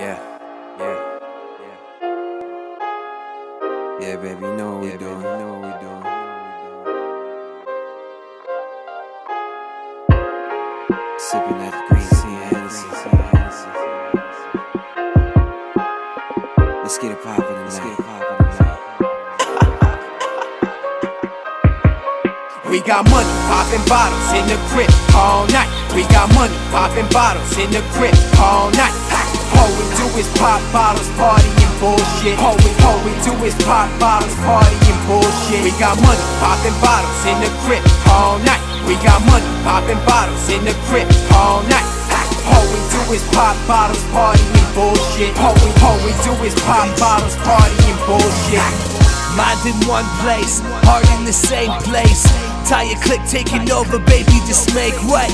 Yeah. Yeah, baby, you know what we doing. Sipping that green sea. Let's get it poppin'. We got money popping bottles in the crib all night. We got money popping bottles in the crib all night. All we do is pop bottles, party and bullshit. All we do is pop bottles, party and bullshit. We got money popping bottles in the crib all night. We got money popping bottles in the crib all night. All we do is pop bottles, party and bullshit. All we do is pop bottles, party and bullshit. Mind in one place, heart in the same place. T.I.R.E. click taking over, baby, just make way.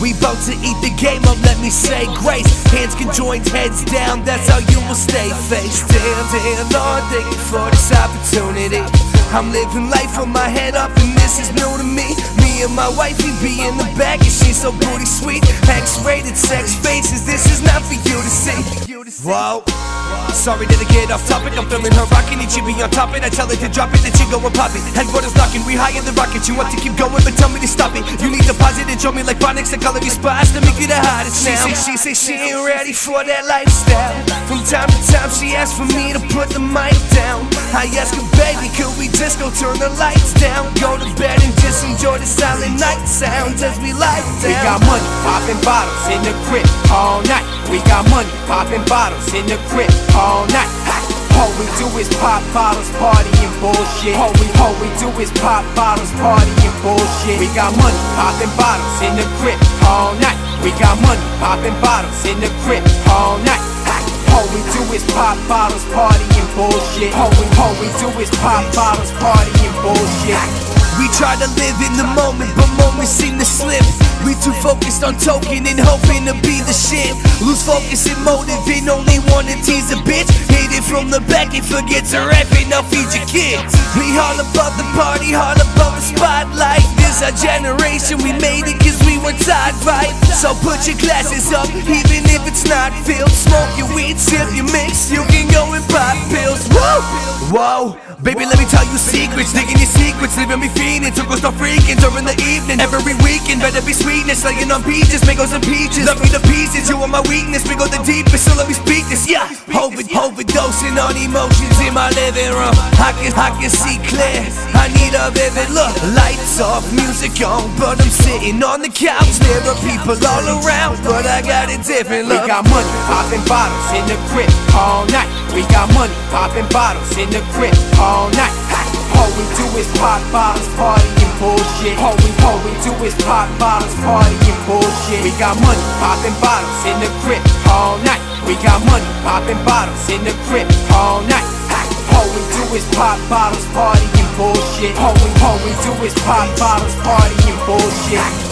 We bout to eat the game up, let me say grace. Hands conjoined, heads down, that's how you will stay face down. Damn, Lord, thank you for this opportunity. I'm living life with my head up and this is new to me. Me and my wifey be in the back and she's so booty sweet. X-rated sex faces, this is not for you to see. Whoa, sorry that I get off topic. I'm feeling her rockin' and she be on top it. I tell her to drop it, then she go and pop it. Headquarters lockin', we high in the rocket. You want to keep going, but tell me to stop it. You need to pause it and show me like phonics. I color your spots to make you the hottest now. She ain't ready for that lifestyle. From time to time she asks for me to put the mic down. I ask her, baby, could we just go turn the lights down? Go to bed and just enjoy the silent night sounds as we lie down. We got money poppin' bottles in the crib all night. We got money poppin' bottles in the crib all night. All we do is pop bottles, party and bullshit. All we do is pop bottles, party and bullshit. We got money popping bottles in the crib all night. We got money popping bottles in the crib all night. All we do is pop bottles, party and bullshit. All we do is pop bottles, party and bullshit. We try to live in the moment, but moments seem to slip. We too focused on token and hoping to be the shit. Lose focus and motive and only wanna tease a bitch. Hit it from the back and forgets her rap and I'll feed your kids. We all about the party, all about the spotlight. This our generation, we made it cause we were tied right. So put your glasses up, even if it's not filled. Smoke your weed, sip your mix, you can go and pop pills. Whoa, whoa. Baby, let me tell you secrets, digging your secrets, leaving me fiending, till girls start freaking during the evening. Every weekend, better be sweetness, laying on peaches, mangoes and peaches. Love me to pieces, you are my weakness, we go the deepest, so let me speak this. Yeah, overdosing on emotions in my living room. I can see clear, I need a vivid look. Lights off, music on, but I'm sitting on the couch. There are people all around, but I got a different look. We got money popping bottles in the crib all night. We got money popping bottles in the crib all night. All night. All we do is pop bottles, party and bullshit. All we do is pop bottles, party and bullshit. We got money popping bottles in the crib all night. We got money popping bottles in the crib all night. All we do is pop bottles, party and bullshit. All we do is pop bottles, party and bullshit.